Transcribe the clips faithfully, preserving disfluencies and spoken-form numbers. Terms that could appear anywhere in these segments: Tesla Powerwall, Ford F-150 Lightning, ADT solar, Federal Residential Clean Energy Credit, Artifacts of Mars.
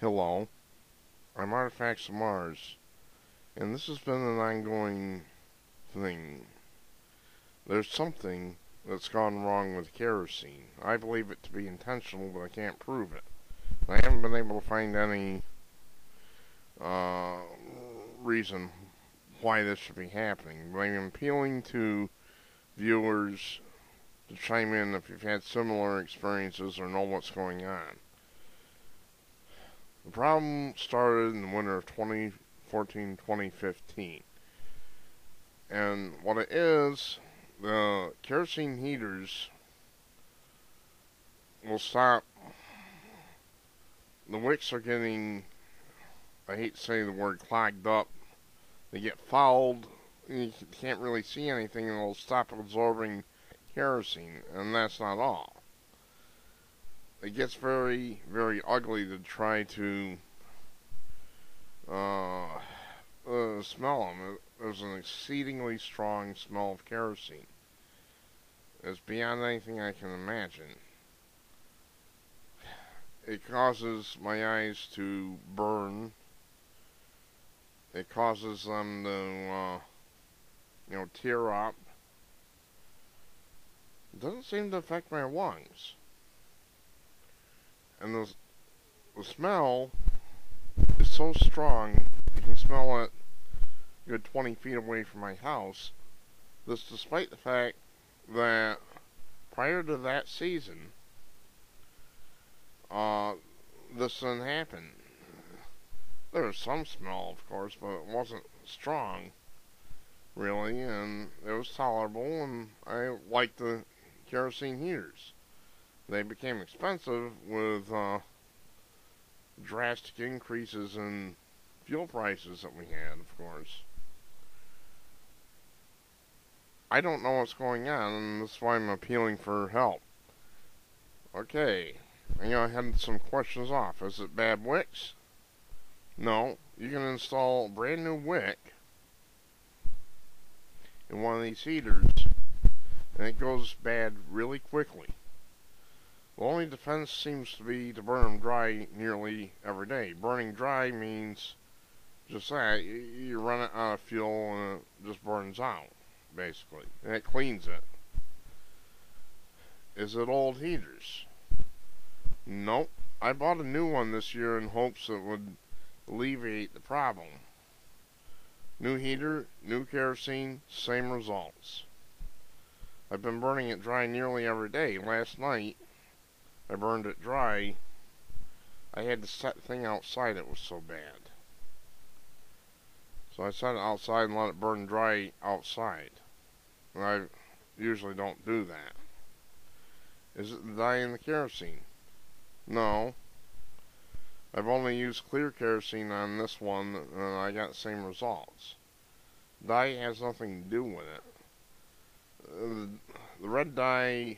Hello, I'm Artifacts of Mars, and this has been an ongoing thing. There's something that's gone wrong with kerosene. I believe it to be intentional, but I can't prove it. I haven't been able to find any uh, reason why this should be happening, but I'm appealing to viewers to chime in if you've had similar experiences or know what's going on. The problem started in the winter of twenty fourteen twenty fifteen, and what it is, the kerosene heaters will stop, the wicks are getting, I hate to say the word, clogged up, they get fouled, you can't really see anything, and it'll stop absorbing kerosene, and that's not all. It gets very, very ugly to try to uh, uh, smell them. It, there's an exceedingly strong smell of kerosene. It's beyond anything I can imagine. It causes my eyes to burn. It causes them to, uh, you know, tear up. It doesn't seem to affect my lungs. And the, the smell is so strong, you can smell it a good twenty feet away from my house. This despite the fact that prior to that season, uh, this didn't happen. There was some smell, of course, but it wasn't strong, really, and it was tolerable, and I liked the kerosene heaters. They became expensive with uh, drastic increases in fuel prices that we had, of course. I don't know what's going on, and that's why I'm appealing for help. Okay, you know, I had some questions off. Is it bad wicks? No, you can install a brand new wick in one of these heaters, and it goes bad really quickly. The only defense seems to be to burn them dry nearly every day. Burning dry means just that. You run it out of fuel and it just burns out, basically. And it cleans it. Is it old heaters? Nope. I bought a new one this year in hopes it would alleviate the problem. New heater, new kerosene, same results. I've been burning it dry nearly every day. Last night, I burned it dry. I had to set the thing outside, it was so bad. So I set it outside and let it burn dry outside. And I usually don't do that. Is it the dye in the kerosene? No. I've only used clear kerosene on this one and I got the same results. Dye has nothing to do with it. The, the red dye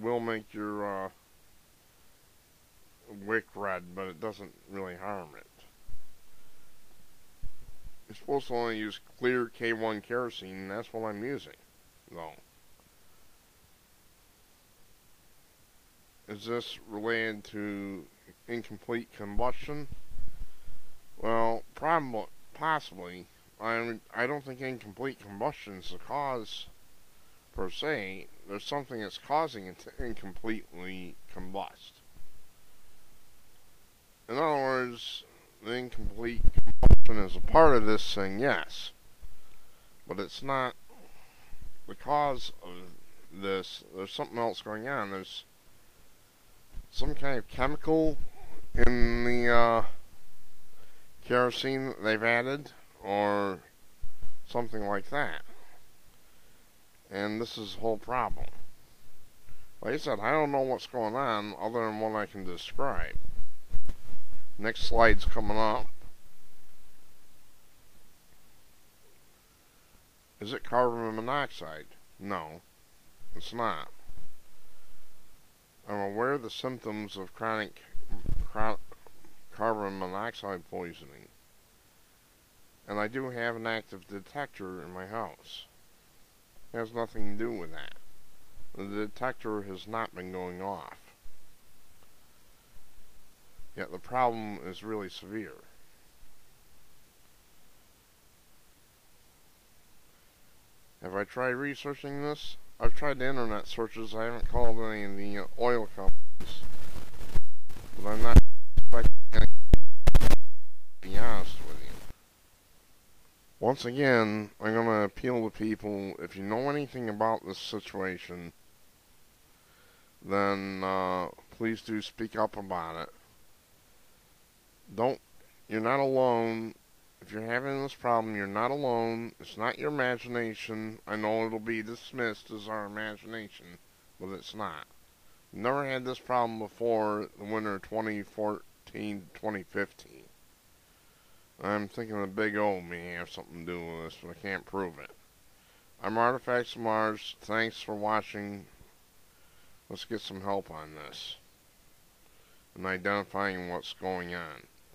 will make your uh, wick red, but it doesn't really harm it. You're supposed to only use clear K one kerosene, and that's what I'm using, though. Is this related to incomplete combustion? Well, probably, possibly. I I don't think incomplete combustion is the cause, per se. There's something that's causing it to incompletely combust. In other words, the incomplete combustion is a part of this thing, yes. But it's not the cause of this. There's something else going on. There's some kind of chemical in the uh, kerosene that they've added, or something like that. And this is the whole problem. Like I said, I don't know what's going on other than what I can describe. Next slide's coming up. Is it carbon monoxide? No, it's not. I'm aware of the symptoms of chronic carbon monoxide poisoning, and I do have an active detector in my house. It has nothing to do with that. The detector has not been going off. yet the problem is really severe. Have I tried researching this? I've tried the internet searches. I haven't called any of the oil companies, but I'm not expecting anything, to be honest with you. Once again, I'm going to appeal to people, if you know anything about this situation, then uh, please do speak up about it. Don't, you're not alone. If you're having this problem, you're not alone. It's not your imagination. I know it'll be dismissed as our imagination, but it's not. Never had this problem before the winter twenty fourteen twenty fifteen. I'm thinking the big O may have something to do with this, but I can't prove it. I'm Artifacts of Mars. Thanks for watching. Let's get some help on this and identifying what's going on.